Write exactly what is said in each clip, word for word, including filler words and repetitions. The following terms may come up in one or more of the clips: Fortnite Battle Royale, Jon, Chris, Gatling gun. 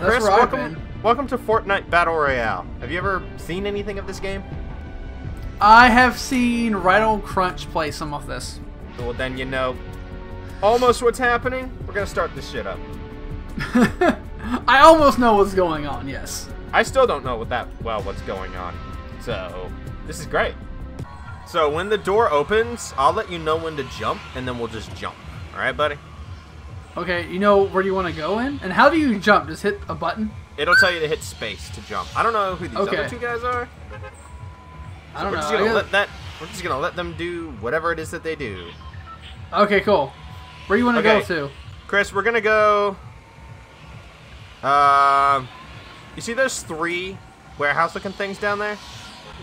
that's Chris, where I've welcome, been. welcome to Fortnite Battle Royale. Have you ever seen anything of this game? I have seen right on Crunch play some of this. Well, then you know almost what's happening. We're gonna start this shit up. I almost know what's going on, yes. I still don't know what that well what's going on. So this is great. So when the door opens, I'll let you know when to jump, and then we'll just jump. Alright, buddy? Okay, you know where you want to go in? And how do you jump? Just hit a button? It'll tell you to hit space to jump. I don't know who these okay. other two guys are. I don't so we're know. Just gonna I gotta... let that, we're just going to let them do whatever it is that they do. Okay, cool. Where do you want to okay. go to? Chris, we're going to go... Uh, you see those three warehouse-looking things down there?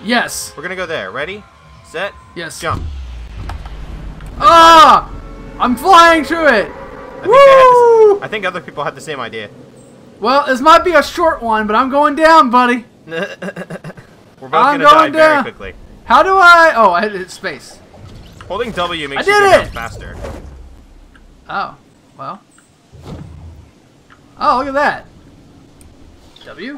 Yes. We're going to go there. Ready? Set? Yes. Jump. Ah! I'm flying through it! I think, Woo! This, I think other people had the same idea. Well, this might be a short one, but I'm going down, buddy. We're both I'm gonna going die down. very quickly. How do I... Oh, I hit space. Holding W makes I you go down faster. Oh. Well. Oh, look at that. W?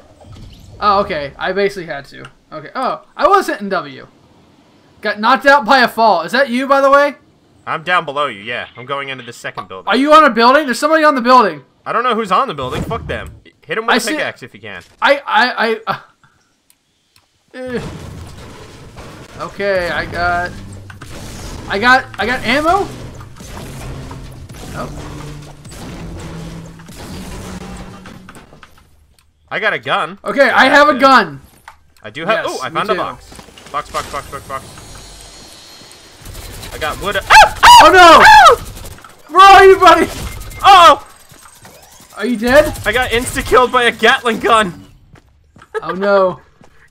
Oh, okay. I basically had to. Okay. Oh, I was hitting W. Got knocked out by a fall. Is that you, by the way? I'm down below you, yeah. I'm going into the second building. Are you on a building? There's somebody on the building. I don't know who's on the building. Fuck them. Hit them with a pickaxe if you can. I... I... I... Uh, okay, I got... I got... I got ammo? Oh. I got a gun. Okay, I have a gun. I do have... Yes, oh, I found a box. Box, box, box, box, box. I got wood. Oh, oh, oh no! Oh! Where are you, buddy? Oh! Are you dead? I got insta-killed by a Gatling gun. Oh no.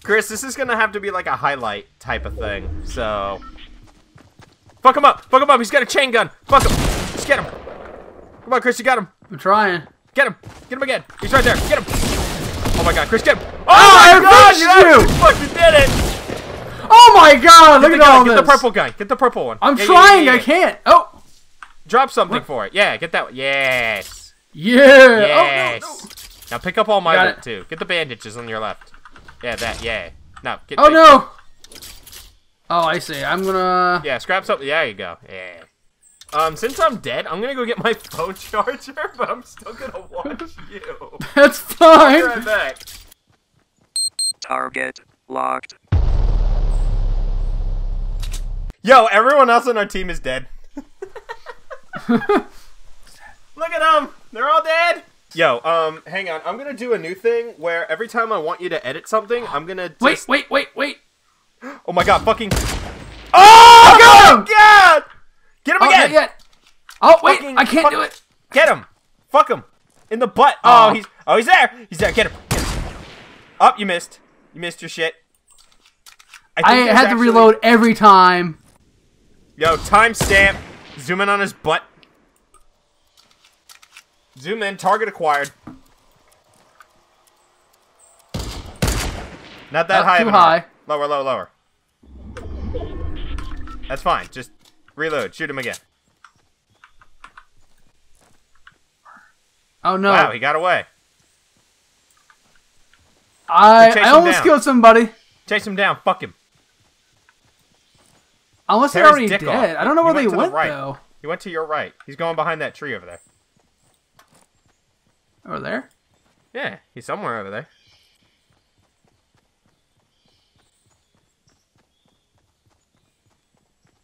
Chris, this is gonna have to be like a highlight type of thing, so... Fuck him up! Fuck him up! He's got a chain gun! Fuck him! Just get him! Come on, Chris, you got him! I'm trying. Get him! Get him again! He's right there! Get him! Oh my god, Chris, get him! Oh, oh my god! You, you fucking did it! Oh my god, look at all this. Get the purple guy. Get the purple one. I'm trying, I can't. Oh. Drop something for it. Yeah, get that one. Yes. Yeah. Yes. Oh, no, no. Now pick up all my loot too. Get the bandages on your left. Yeah, that. Yeah. No. Get oh, no. Oh, I see. I'm gonna... Yeah, scrap something. Yeah, there you go. Yeah. Um, since I'm dead, I'm gonna go get my phone charger, but I'm still gonna watch you. That's fine. I'll be right back. Target locked. Yo, everyone else on our team is dead. Look at them. They're all dead. Yo, um, hang on. I'm going to do a new thing where every time I want you to edit something, I'm going to Wait, just... wait, wait, wait. Oh, my God. Fucking... Oh, God! God! Get him oh, again. Yet. Oh, wait. Fucking I can't fuck... do it. Get him. Fuck him. In the butt. Oh, oh, he's oh, he's there. He's there. Get him. Get him. Oh, you missed. You missed your shit. I, I had actually... to reload every time. Yo, timestamp. Zoom in on his butt. Zoom in. Target acquired. Not that Not high. Too high. Lower, lower, lower. That's fine. Just reload. Shoot him again. Oh no! Wow, he got away. I I almost killed somebody. Chase him down. Fuck him. Unless they're already dead. Off. I don't know where they went, though. He went to your right. He's going behind that tree over there. Over there? Yeah, he's somewhere over there.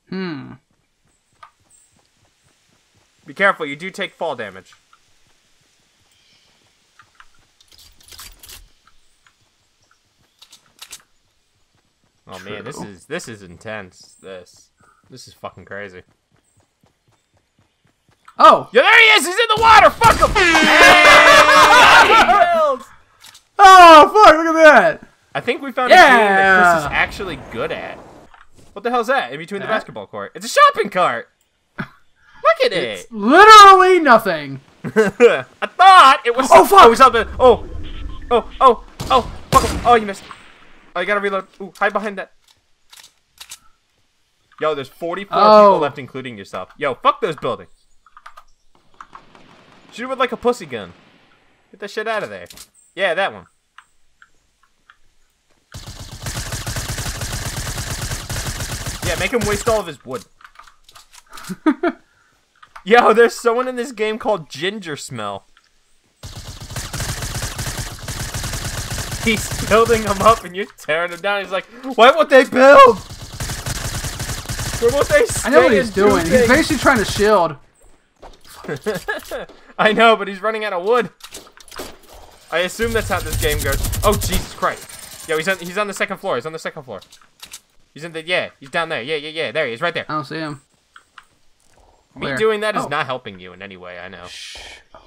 Hmm. Be careful. You do take fall damage. Oh True. man, this is this is intense. This this is fucking crazy. Oh, yeah, there he is. He's in the water. Fuck him. Hey! Oh fuck! Look at that. I think we found yeah. a game that Chris is actually good at. What the hell's that in between that? the basketball court? It's a shopping cart. Look at it's it. Literally nothing. I thought it was. Oh fuck! It was something. Oh, oh, oh, oh! Fuck him. Oh, you missed. Oh, you gotta reload. Ooh, hide behind that. Yo, there's forty-four oh. people left, including yourself. Yo, fuck those buildings. Shoot it with, like, a pussy gun. Get the shit out of there. Yeah, that one. Yeah, make him waste all of his wood. Yo, there's someone in this game called Ginger Smell. He's building them up and you're tearing them down. He's like, why won't they build? Why won't they stay? I know what he's doing. He's basically trying to shield. I know, but he's running out of wood. I assume that's how this game goes. Oh, Jesus Christ. Yo, he's on, he's on the second floor. He's on the second floor. He's in the, yeah, he's down there. Yeah, yeah, yeah. There he is, right there. I don't see him. Me Where? doing that is oh. not helping you in any way, I know. Shh.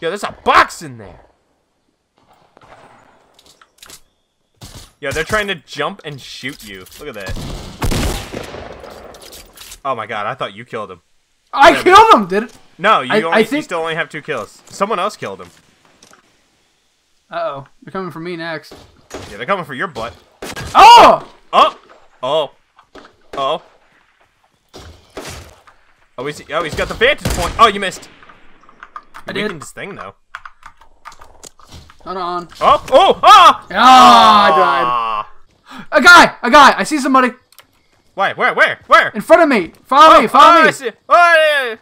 Yo, there's a box in there. Yo, they're trying to jump and shoot you. Look at that. Oh my god, I thought you killed him. I Whatever. killed him, did it? No, you, I, only, I think... you still only have two kills. Someone else killed him. Uh-oh. They're coming for me next. Yeah, they're coming for your butt. Oh! Oh! Oh. Oh. Oh, he's, oh, he's got the vantage point. Oh, you missed. I did. Weakened his thing, though. Hold on. Oh! Oh! Ah! Ah! I died. A guy! A guy! I see somebody. Where? Where? Where? Where? In front of me! Follow oh, me! Follow oh, me! I see. Oh, yeah.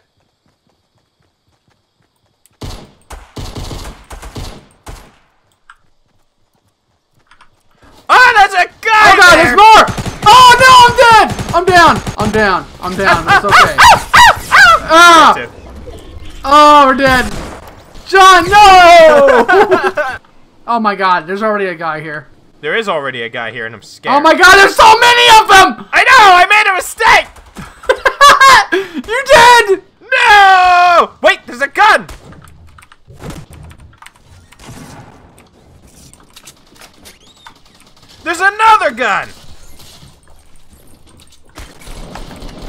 Oh, that's a guy! Oh god, there. There's more! Oh no, I'm dead! I'm down! I'm down! I'm down! That's okay. Ah! Oh, we're dead. Jon, no! Oh my god, there's already a guy here. There is already a guy here, and I'm scared. Oh my god, there's so many of them! I know, I made a mistake! You did! No! Wait, there's a gun! There's another gun!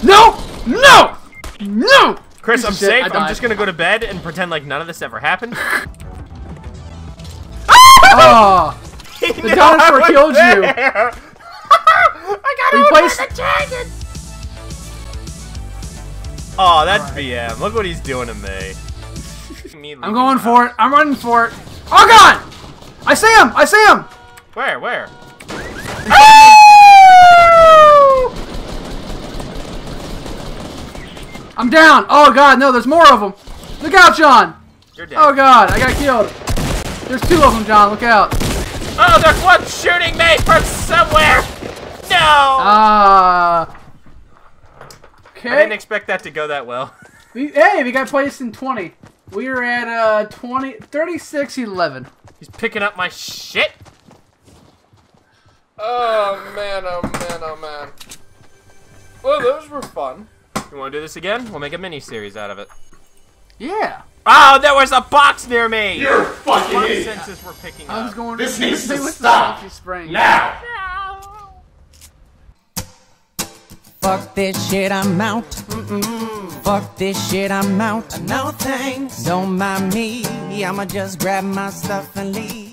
No! No! No! Chris, I'm safe. I'm just gonna go to bed and pretend like none of this ever happened. Oh! He the dinosaur killed there. you! I got over placed... the dragon! Oh, that's right. B M. Look what he's doing to me. I'm going for it. I'm running for it. Oh, God! I see him! I see him! Where? Where? I'm down! Oh god, no, there's more of them! Look out, Jon! You're dead. Oh god, I got killed! There's two of them, Jon, look out! Oh, there's one shooting me from somewhere! No! Ah. Uh, okay. I didn't expect that to go that well. We, hey, we got placed in twenty. We are at uh, twenty, thirty-six, eleven. He's picking up my shit! Oh man, oh man, oh man. Well, those were fun. You want to do this again? We'll make a mini-series out of it. Yeah. Oh, there was a box near me! You're fucking idiot! We're picking I was going up. This needs to stop! Now! Fuck this shit, I'm out. Mm-mm. Fuck this shit, I'm out. No thanks. Don't mind me. I'ma just grab my stuff and leave.